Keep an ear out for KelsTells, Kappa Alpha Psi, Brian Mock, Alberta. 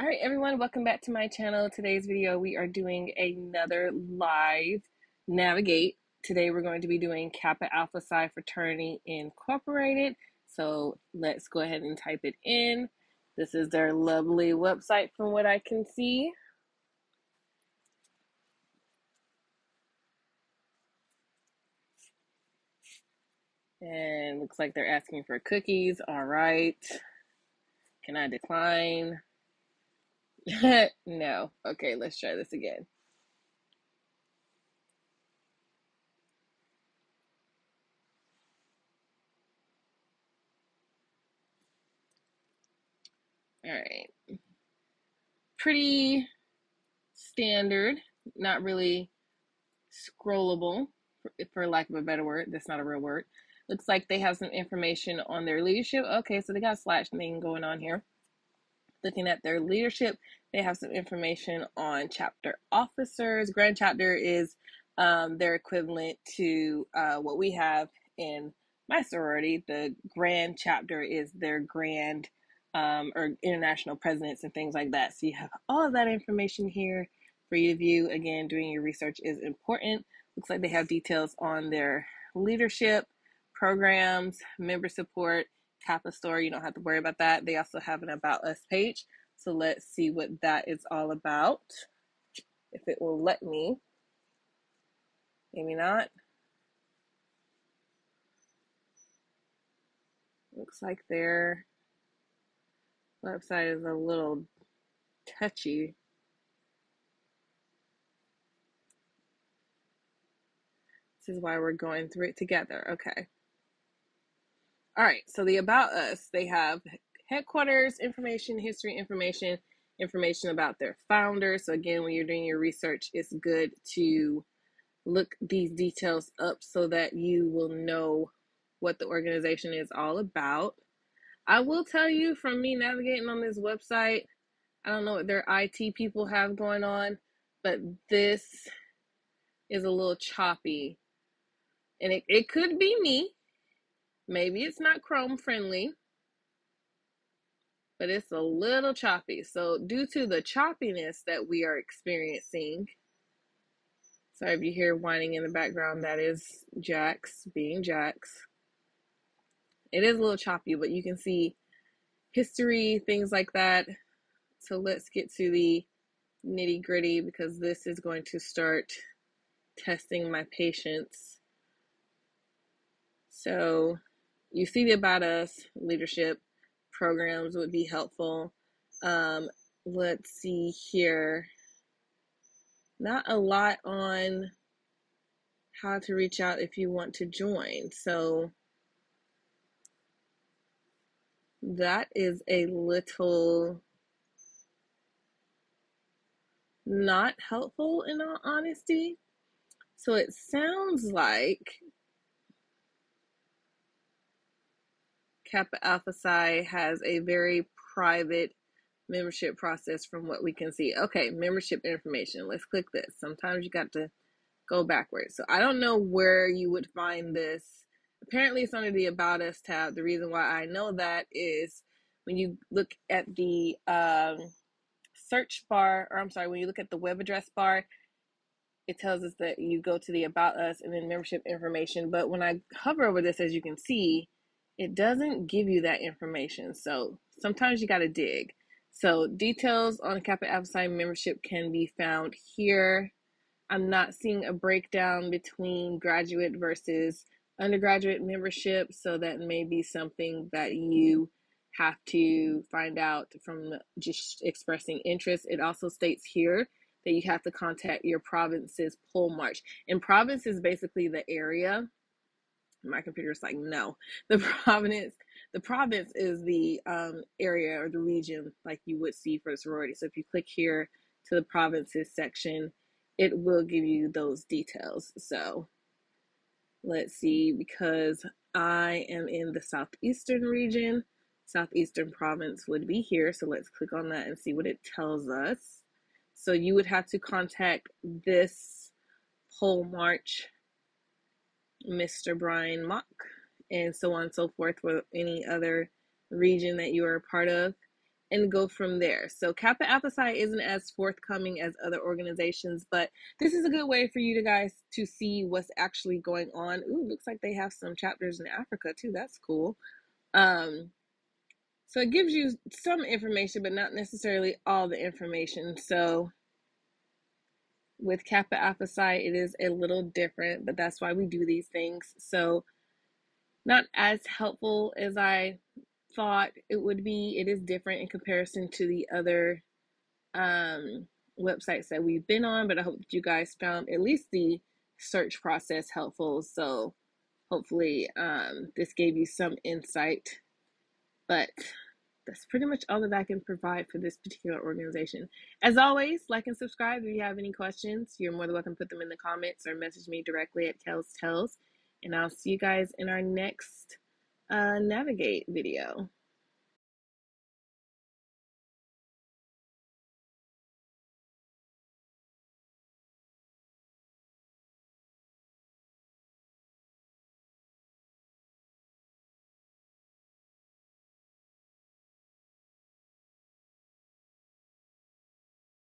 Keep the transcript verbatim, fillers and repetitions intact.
All right, everyone, welcome back to my channel. Today's video, we are doing another live navigate. Today, we're going to be doing Kappa Alpha Psi Fraternity Incorporated. So let's go ahead and type it in. This is their lovely website from what I can see. And looks like they're asking for cookies. All right. Can I decline? No. Okay, let's try this again. All right. Pretty standard, not really scrollable, for, for lack of a better word. That's not a real word. Looks like they have some information on their leadership. Okay, so they got a slash thing going on here. Looking at their leadership, they have some information on chapter officers. Grand chapter is um, their equivalent to uh, what we have in my sorority. The grand chapter is their grand um, or international presidents and things like that. So you have all of that information here for you to view. Again, doing your research is important. Looks like they have details on their leadership, programs, member support, Kappa store. You don't have to worry about that. They also have an About Us page. So let's see what that is all about. If it will let me. Maybe not. Looks like their website is a little touchy. This is why we're going through it together. Okay. All right, so the About Us, they have headquarters information, history information, information about their founder. So again, when you're doing your research, it's good to look these details up so that you will know what the organization is all about. I will tell you from me navigating on this website, I don't know what their I T people have going on, but this is a little choppy. And it, it could be me. Maybe it's not Chrome friendly, but it's a little choppy. So due to the choppiness that we are experiencing, sorry if you hear whining in the background, that is Jax being Jax. It is a little choppy, but you can see history, things like that. So let's get to the nitty gritty because this is going to start testing my patience. So you see the About Us, leadership programs would be helpful. Um, let's see here. Not a lot on how to reach out if you want to join. So that is a little not helpful in all honesty. So it sounds like Kappa Alpha Psi has a very private membership process from what we can see. Okay, membership information. Let's click this. Sometimes you got to go backwards. So I don't know where you would find this. Apparently it's under the About Us tab. The reason why I know that is when you look at the um, search bar, or I'm sorry, when you look at the web address bar, it tells us that you go to the About Us and then membership information. But when I hover over this, as you can see, it doesn't give you that information. So sometimes you gotta dig. So details on Kappa Alpha Psi membership can be found here. I'm not seeing a breakdown between graduate versus undergraduate membership. So that may be something that you have to find out from just expressing interest. It also states here that you have to contact your province's poll march. And province is basically the area. My computer's like, no, the province, the province is the um, area or the region like you would see for the sorority. So if you click here to the provinces section, it will give you those details. So let's see, because I am in the southeastern region, southeastern province would be here. So let's click on that and see what it tells us. So you would have to contact this poll march, Mister Brian Mock, and so on and so forth, with any other region that you are a part of. and go from there. So Kappa Alpha Psi isn't as forthcoming as other organizations, but this is a good way for you to guys to see what's actually going on. Ooh, looks like they have some chapters in Africa too. That's cool. Um, so it gives you some information, but not necessarily all the information. So with Kappa Alpha Psi, it is a little different, but that's why we do these things. So not as helpful as I thought it would be. It is different in comparison to the other um, websites that we've been on, but I hope that you guys found at least the search process helpful. So hopefully um, this gave you some insight, but that's pretty much all that I can provide for this particular organization. As always, like and subscribe. If you have any questions, you're more than welcome to put them in the comments or message me directly at KelsTells. And I'll see you guys in our next uh, Navigate video.